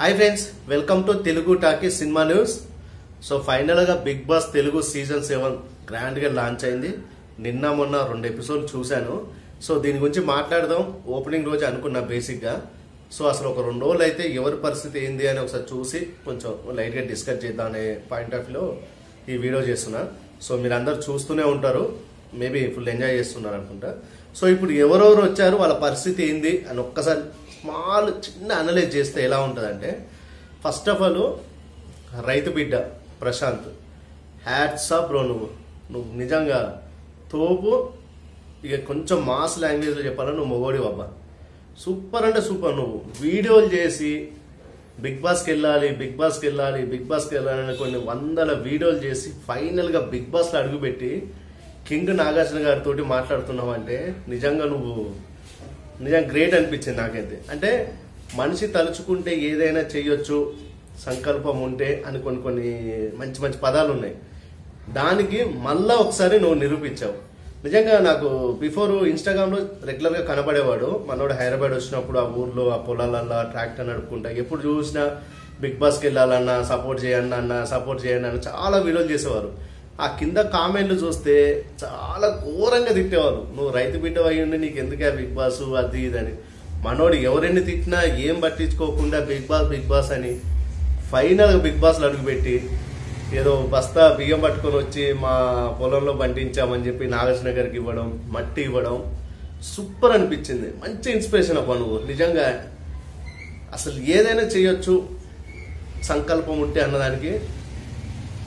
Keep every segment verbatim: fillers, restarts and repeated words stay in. Hi friends, welcome to Telugu Taki Cinema News. So finally ga Big Boss Telugu season seven grand ga launch ayindi. Ninna monna rendu episode chusanu. So deeni gurinchi maatladadam opening roju anukunna basic ga. So asalu oka rendu roju aithe evaru paristhiti endi ani okka chusi koncham light ga discuss chedane point of view ee video chestunna. So meer andaru chustune untaru, maybe full enjoy chestunaru anukunta. So ippudu evarevaru vacharu valla paristhiti endi ani okka sari small చిన్న analyse చేస్తే ఎలా ఉంటుందంటే, first of all రైతు బిడ్డ Prashanth hats off bro, నువ్వు నువ్వు నిజంగా తోపు. ఇక కొంచెం మాస్ లాంగ్వేజ్లో చెప్పాలని నువ్వు మొగోడి బాబా, సూపర్ అంటే సూపర్. నువ్వు వీడియోలు చేసి బిగ్ బాస్కి వెళ్ళాలి బిగ్ బాస్కి వెళ్ళాలి బిగ్ బాస్కి వెళ్ళాలని కొన్ని వందల వీడియోలు చేసి ఫైనల్గా బిగ్ బాస్లో అడుగుపెట్టి కింగ్ నాగార్జున గారితో మాట్లాడుతున్నావు అంటే నిజంగా నువ్వు నిజంగా గ్రేట్ అనిపించింది నాకైతే. అంటే మనిషి తలుచుకుంటే ఏదైనా చేయొచ్చు, సంకల్పం ఉంటే అని కొన్ని కొన్ని మంచి మంచి పదాలు ఉన్నాయి. దానికి మళ్ళా ఒకసారి నువ్వు నిరూపించావు. నిజంగా నాకు బిఫోర్ ఇన్స్టాగ్రామ్లో రెగ్యులర్గా కనబడేవాడు మనోడు. హైదరాబాద్ వచ్చినప్పుడు ఆ ఊర్లో ఆ పొలాలల్లా ట్రాక్టర్ నడుపుకుంటా ఎప్పుడు చూసినా బిగ్ బాస్కి వెళ్ళాలన్నా సపోర్ట్ చేయండి అన్నా సపోర్ట్ చేయండి అన్న చాలా వీడియోలు చేసేవారు. ఆ కింద కామెంట్లు చూస్తే చాలా ఘోరంగా తిట్టేవారు, నువ్వు రైతు బిడ్డ అయ్యుండి నీకు ఎందుకే బిగ్ బాస్ అది ఇదని. మనోడు ఎవరిని తిట్టినా ఏం పట్టించుకోకుండా బిగ్ బాస్ బిగ్ బాస్ అని ఫైనల్గా బిగ్ బాస్లు అడుగుపెట్టి ఏదో బస్తా బియ్యం పట్టుకొని వచ్చి మా పొలంలో పండించామని చెప్పి నాగార్జున గారికి ఇవ్వడం, మట్టి ఇవ్వడం సూపర్ అనిపించింది. మంచి ఇన్స్పిరేషన్ అబ్బా నువ్వు నిజంగా. అసలు ఏదైనా చేయొచ్చు సంకల్పం ఉంటే అన్నదానికి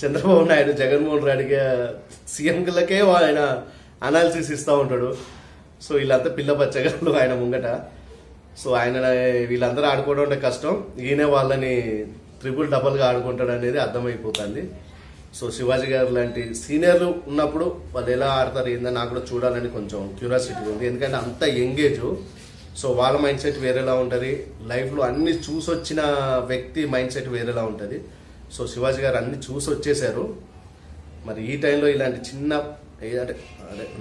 చంద్రబాబు నాయుడు జగన్మోహన్ రెడ్డిగా సీఎంలకే ఆయన అనాలిసిస్ ఇస్తూ ఉంటాడు. సో వీళ్ళంతా పిల్ల బచ్చగాళ్ళు ఆయన ముంగట. సో ఆయన వీళ్ళందరూ ఆడుకోవడం అంటే కష్టం, ఈయన వాళ్ళని త్రిపుల్ డబల్గా ఆడుకుంటాడు అనేది అర్థమైపోతుంది. సో శివాజీ గారు లాంటి సీనియర్లు ఉన్నప్పుడు వాళ్ళు ఎలా ఆడతారు ఏందని నాకు కూడా చూడాలని కొంచెం క్యూరియాసిటీ ఉంది. ఎందుకంటే అంత ఎంగేజ్, సో వాళ్ళ మైండ్ సెట్ వేరేలా ఉంటుంది, లైఫ్లో అన్ని చూసొచ్చిన వ్యక్తి మైండ్ సెట్ వేరేలా ఉంటుంది. సో శివాజీ గారు అన్ని చూసి వచ్చేసారు. మరి ఈ టైంలో ఇలాంటి చిన్న అంటే అదే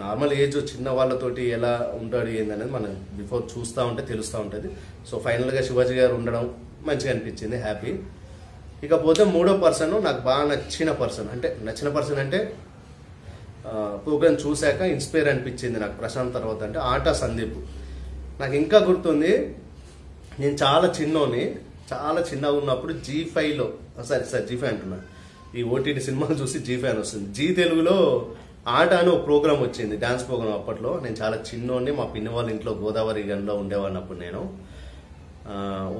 నార్మల్ ఏజ్ చిన్న వాళ్ళతోటి ఎలా ఉంటాడు ఏందనేది మనం బిఫోర్ చూస్తూ ఉంటే తెలుస్తూ ఉంటుంది. సో ఫైనల్గా శివాజీ గారు ఉండడం మంచిగా అనిపించింది, హ్యాపీ. ఇకపోతే మూడో పర్సన్ నాకు బాగా నచ్చిన పర్సన్, అంటే నచ్చిన పర్సన్ అంటే ప్రోగ్రామ్ చూశాక ఇన్స్పైర్ అనిపించింది నాకు ప్రశాంత్ తర్వాత, అంటే ఆటా సందీప్. నాకు ఇంకా గుర్తుంది, నేను చాలా చిన్నోని, చాలా చిన్నగా ఉన్నప్పుడు జీ ఫైవ్లో సారీ సార్ జీ ఫైవ్ అంటున్నా, ఈ ఓటీటీ సినిమాలు చూసి జీ ఫైవ్ అని వస్తుంది, జీ తెలుగులో ఆట అని ఒక ప్రోగ్రామ్ వచ్చింది, డాన్స్ ప్రోగ్రామ్. అప్పట్లో నేను చాలా చిన్నోని, మా పిన్ని వాళ్ళ ఇంట్లో గోదావరి గన్లో ఉండేవాడిని అప్పుడు నేను.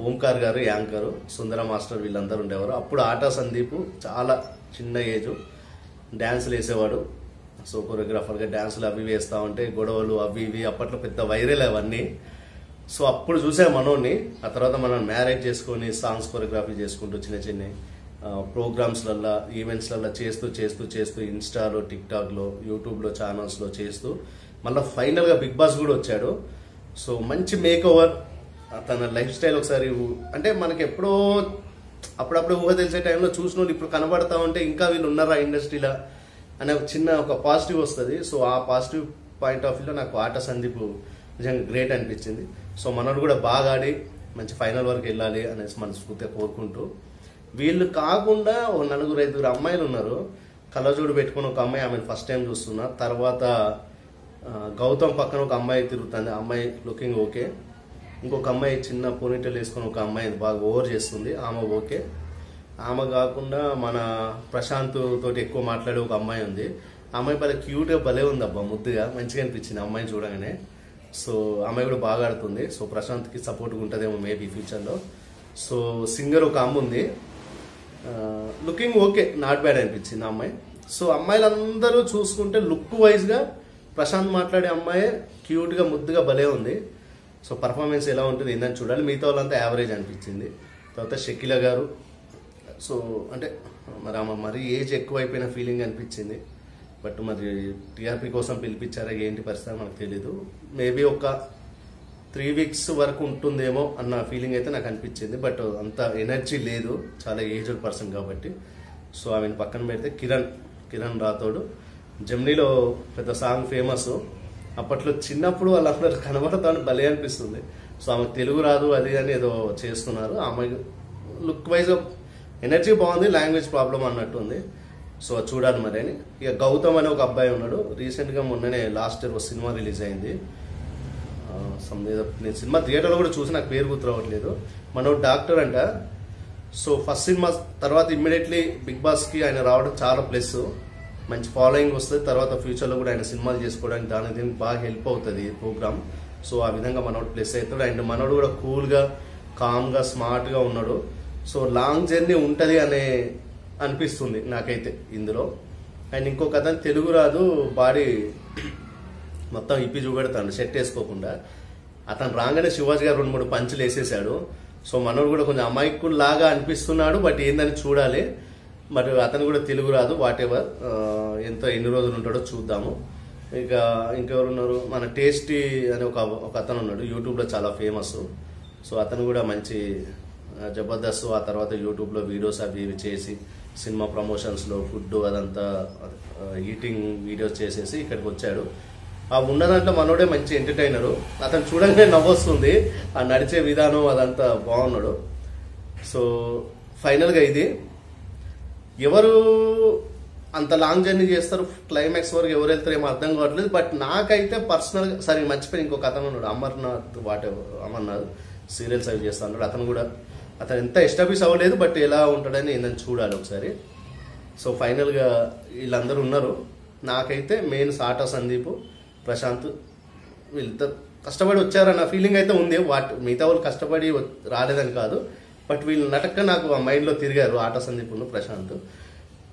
ఓంకార్ గారు యాంకరు, సుందర మాస్టర్ వీళ్ళందరూ ఉండేవారు. అప్పుడు ఆటా సందీప్ చాలా చిన్న ఏజు డ్యాన్సులు వేసేవాడు. సో కొరియోగ్రాఫర్గా డ్యాన్సులు అవి వేస్తూ ఉంటే గొడవలు అవి ఇవి అప్పట్లో పెద్ద వైరల్ అవన్నీ. సో అప్పుడు చూసే మనోని, ఆ తర్వాత మనం మ్యారేజ్ చేసుకొని సాంగ్స్ కొరియోగ్రఫీ చేసుకుంటూ చిన్న చిన్న ప్రోగ్రామ్స్లల్లో ఈవెంట్స్లల్లో చేస్తూ చేస్తూ చేస్తూ ఇన్స్టాలో టిక్టాక్లో యూట్యూబ్లో ఛానల్స్లో చేస్తూ మళ్ళీ ఫైనల్గా బిగ్ బాస్ కూడా వచ్చాడు. సో మంచి మేక్ ఓవర్, తన లైఫ్ స్టైల్ ఒకసారి అంటే మనకి ఎప్పుడో అప్పుడప్పుడు ఊహ తెలిసే టైంలో చూసిన వాళ్ళు ఇప్పుడు కనబడతా ఉంటే ఇంకా వీళ్ళు ఉన్నారా ఇండస్ట్రీలో అనే ఒక చిన్న ఒక పాజిటివ్ వస్తుంది. సో ఆ పాజిటివ్ పాయింట్ ఆఫ్ వ్యూలో నాకు ఆట సందీప్ నిజంగా గ్రేట్ అనిపించింది. సో మనోడు కూడా బాగా ఆడి మంచి ఫైనల్ వరకు వెళ్ళాలి అనేసి మనస్ఫూర్తిగా కోరుకుంటూ, వీళ్ళు కాకుండా ఓ నలుగురు ఐదుగురు అమ్మాయిలు ఉన్నారు. కళ్ళజోడు పెట్టుకుని ఒక అమ్మాయి, ఆమెను ఫస్ట్ టైం చూస్తున్నా. తర్వాత గౌతమ్ పక్కన ఒక అమ్మాయి తిరుగుతుంది, అమ్మాయి లుకింగ్ ఓకే. ఇంకొక అమ్మాయి చిన్న పోనీటెల్ వేసుకుని ఒక అమ్మాయి బాగా ఓవర్ చేస్తుంది, ఆమె ఓకే. ఆమె కాకుండా మన ప్రశాంత్ తోటి ఎక్కువ మాట్లాడే ఒక అమ్మాయి ఉంది, అమ్మాయి భలే క్యూట్గా భలే ఉంది అబ్బా, ముద్దుగా మంచిగా అనిపించింది అమ్మాయిని చూడగానే. సో అమ్మాయి కూడా బాగా ఆడుతుంది. సో ప్రశాంత్కి సపోర్ట్గా ఉంటుందేమో మేబీ ఫ్యూచర్లో. సో సింగర్ ఒక అమ్మ ఉంది, లుకింగ్ ఓకే, నాట్ బ్యాడ్ అనిపించింది అమ్మాయి. సో అమ్మాయిలందరూ చూసుకుంటే లుక్ వైజ్గా ప్రశాంత్ మాట్లాడే అమ్మాయి క్యూట్గా ముద్దుగా భలే ఉంది. సో పర్ఫార్మెన్స్ ఎలా ఉంటుంది ఏందని చూడాలి, మిగతా వాళ్ళంతా యావరేజ్ అనిపించింది. తర్వాత షకిల గారు సో అంటే మరి ఆమె మరి ఏజ్ ఎక్కువైపోయిన ఫీలింగ్ అనిపించింది బట్ మరి టీఆర్పీ కోసం పిలిపించారా ఏంటి పరిస్థితి నాకు తెలియదు మేబీ ఒక త్రీ వీక్స్ వరకు ఉంటుందేమో అన్న ఫీలింగ్ అయితే నాకు అనిపించింది బట్ అంత ఎనర్జీ లేదు చాలా ఏజ్డ్ పర్సన్ కాబట్టి సో ఆమె పక్కన పెడితే కిరణ్ కిరణ్ రాథోడు జమ్నీలో పెద్ద సాంగ్ ఫేమస్ అప్పట్లో చిన్నప్పుడు వాళ్ళు అందరూ కనబడతాను భలే అనిపిస్తుంది సో ఆమెకు తెలుగు రాదు అది అని ఏదో చేస్తున్నారు ఆమె లుక్ వైజ్ ఎనర్జీ బాగుంది లాంగ్వేజ్ ప్రాబ్లం అన్నట్టుంది సో చూడాలి మరి అని ఇక గౌతమ్ అనే ఒక అబ్బాయి ఉన్నాడు రీసెంట్గా మొన్ననే లాస్ట్ ఇయర్ ఒక సినిమా రిలీజ్ అయింది సమ్ నేను సినిమా థియేటర్లో కూడా చూసి నాకు పేరు గుర్తు రావట్లేదు మన డాక్టర్ అంట సో ఫస్ట్ సినిమా తర్వాత ఇమ్మీడియట్లీ బిగ్ బాస్కి ఆయన రావడం చాలా ప్లస్ మంచి ఫాలోయింగ్ వస్తుంది తర్వాత ఫ్యూచర్లో కూడా ఆయన సినిమాలు చేసుకోవడానికి దాని దీనికి బాగా హెల్ప్ అవుతుంది ప్రోగ్రామ్ సో ఆ విధంగా మనోడు ప్లస్ అవుతాడు అండ్ మనోడు కూడా కూల్గా కామ్గా స్మార్ట్గా ఉన్నాడు సో లాంగ్ జర్నీ ఉంటుంది అనే అనిపిస్తుంది నాకైతే ఇందులో అండ్ ఇంకో కథ తెలుగు రాదు బాడీ మొత్తం ఇప్పి చూపెడతాడు షర్ట్ వేసుకోకుండా అతను రాగానే శివాజీ గారు రెండు మూడు పంచులు వేసేసాడు సో మనోడు కూడా కొంచెం అమాయకుడు లాగా అనిపిస్తున్నాడు బట్ ఏందని చూడాలి మరి అతను కూడా తెలుగు రాదు వాట్ ఎవర్ ఎంత ఎన్ని రోజులు ఉంటాడో చూద్దాము ఇక ఇంకెవరు ఉన్నారు మన టేస్టీ అనే ఒక ఒక అతను ఉన్నాడు యూట్యూబ్లో చాలా ఫేమస్ సో అతను కూడా మంచి జబర్దస్త్ ఆ తర్వాత యూట్యూబ్లో వీడియోస్ అవి ఇవి చేసి సినిమా ప్రమోషన్స్లో ఫుడ్ అదంతా ఈటింగ్ వీడియోస్ చేసేసి ఇక్కడికి వచ్చాడు ఆ ఉన్న దాంట్లో మనోడే మంచి ఎంటర్టైనరు అతను చూడంగానే నవ్వొస్తుంది ఆ నడిచే విధానం అదంతా బాగున్నాడు సో ఫైనల్గా ఇది ఎవరు అంత లాంగ్ జర్నీ చేస్తారు క్లైమాక్స్ వరకు ఎవరు వెళ్తారేమో అర్థం కావట్లేదు బట్ నాకైతే పర్సనల్గా సరే మర్చిపోయి ఇంకో అతను ఉన్నాడు అమర్నాథ్ వాట్ అమర్నాథ్ సీరియల్స్ అవి చేస్తా ఉన్నాడు అతను కూడా అతను ఎంత ఎస్టాబ్లిష్ అవ్వలేదు బట్ ఎలా ఉంటాడని ఏందని చూడాలి ఒకసారి సో ఫైనల్గా వీళ్ళందరూ ఉన్నారు నాకైతే మెయిన్ సాటా సందీప్ ప్రశాంత్ వీళ్ళిద్దరు కష్టపడి వచ్చారన్న ఫీలింగ్ అయితే ఉంది వాట్ మిగతా వాళ్ళు కష్టపడి రాలేదని కాదు బట్ వీళ్ళు నటక్క నాకు ఆ మైండ్లో తిరిగారు ఆట సందీపును ప్రశాంత్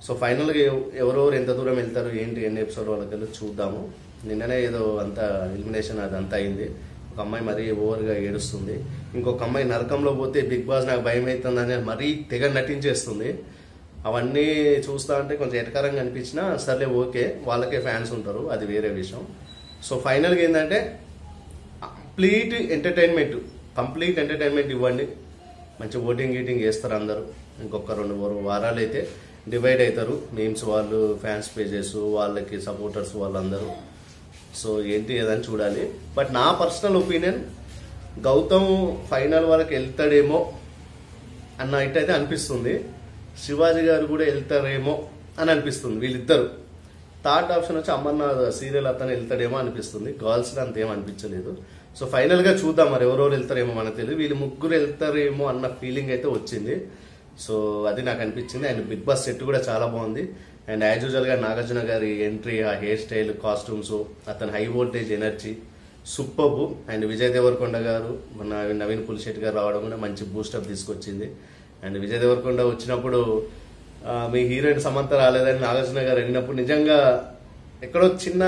సో ఫైనల్గా ఎవరెవరు ఎంత దూరం వెళ్తారు ఏంటి ఎన్ని ఎపిసోడ్ వాళ్ళకి చూద్దాము నిన్ననే ఏదో అంత ఎలిమినేషన్ అది అంతా అయింది ఒక అమ్మాయి మరీ ఓవర్గా ఏడుస్తుంది ఇంకొక అమ్మాయి నరకంలో పోతే బిగ్ బాస్ నాకు భయం అవుతుందని మరీ తెగ నటించేస్తుంది అవన్నీ చూస్తా అంటే కొంచెం ఎటకారంగా అనిపించినా సర్లే ఓకే వాళ్ళకే ఫ్యాన్స్ ఉంటారు అది వేరే విషయం సో ఫైనల్గా ఏంటంటే కంప్లీట్ ఎంటర్టైన్మెంట్ కంప్లీట్ ఎంటర్టైన్మెంట్ ఇవ్వండి మంచి ఓటింగ్ గీటింగ్ చేస్తారు అందరూ ఇంకొక రెండు మూడు వారాలు అయితే డివైడ్ అవుతారు మీమ్స్ వాళ్ళు ఫ్యాన్స్ పేజెస్ వాళ్ళకి సపోర్టర్స్ వాళ్ళందరూ సో ఏంటి ఏదని చూడాలి బట్ నా పర్సనల్ ఒపీనియన్ గౌతమ్ ఫైనల్ వరకు వెళ్తాడేమో అన్న ఇట్టయితే అనిపిస్తుంది శివాజీ గారు కూడా వెళ్తారేమో అని అనిపిస్తుంది వీళ్ళిద్దరు థర్డ్ ఆప్షన్ వచ్చి అమర్నాథ్ సీరియల్ అతను వెళ్తాడేమో అనిపిస్తుంది గర్ల్స్లో అంతేమో అనిపించలేదు సో ఫైనల్గా చూద్దాం మరి ఎవరెవరు వెళ్తారేమో మనకు తెలియదు వీళ్ళు ముగ్గురు వెళ్తారేమో అన్న ఫీలింగ్ అయితే వచ్చింది సో అది నాకు అనిపించింది అండ్ బిగ్ బాస్ సెట్ కూడా చాలా బాగుంది అండ్ యాజ్ యూజువల్గా నాగార్జున గారి ఎంట్రీ ఆ హెయిర్ స్టైల్ కాస్ట్యూమ్స్ అతని high voltage energy superb and Vijay Deverakonda గారు మన నవీన్ పుల్షెట్ గారు రావడం కూడా మంచి బూస్టప్ తీసుకొచ్చింది అండ్ విజయ్ దేవరకొండ వచ్చినప్పుడు మీ హీరోయిన్ సమంత రాలేదని నాగార్జున గారు అడిగినప్పుడు నిజంగా ఎక్కడో చిన్న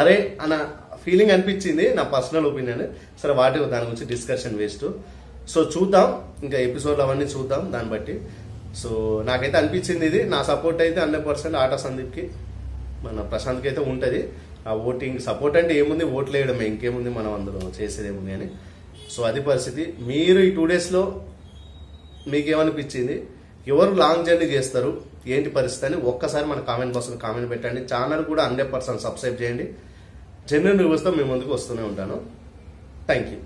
అరే అన్న ఫీలింగ్ అనిపించింది నా పర్సనల్ ఒపీనియన్ సరే వాటి దాని గురించి డిస్కషన్ వేస్ట్ సో చూద్దాం ఇంకా ఎపిసోడ్లు అవన్నీ చూద్దాం దాన్ని బట్టి సో నాకైతే అనిపించింది ఇది నా సపోర్ట్ అయితే హండ్రెడ్ పర్సెంట్ ఆటా సందీప్కి మన ప్రశాంత్కి అయితే ఉంటుంది ఆ ఓటింగ్ సపోర్ట్ అంటే ఏముంది ఓట్లు వేయడమే ఇంకేముంది మనం అందులో చేసేది ఏముంది అని సో అది పరిస్థితి మీరు ఈ టూ డేస్లో మీకేమనిపించింది ఎవరు లాంగ్ జర్నీ చేస్తారు ఏంటి పరిస్థితి అని ఒక్కసారి మన కామెంట్ బాక్స్లో కామెంట్ పెట్టండి ఛానల్ కూడా హండ్రెడ్ పర్సెంట్ సబ్స్క్రైబ్ చేయండి జనరల్ న్యూస్తో మీ ముందుకు వస్తూనే ఉంటాను థ్యాంక్ యూ.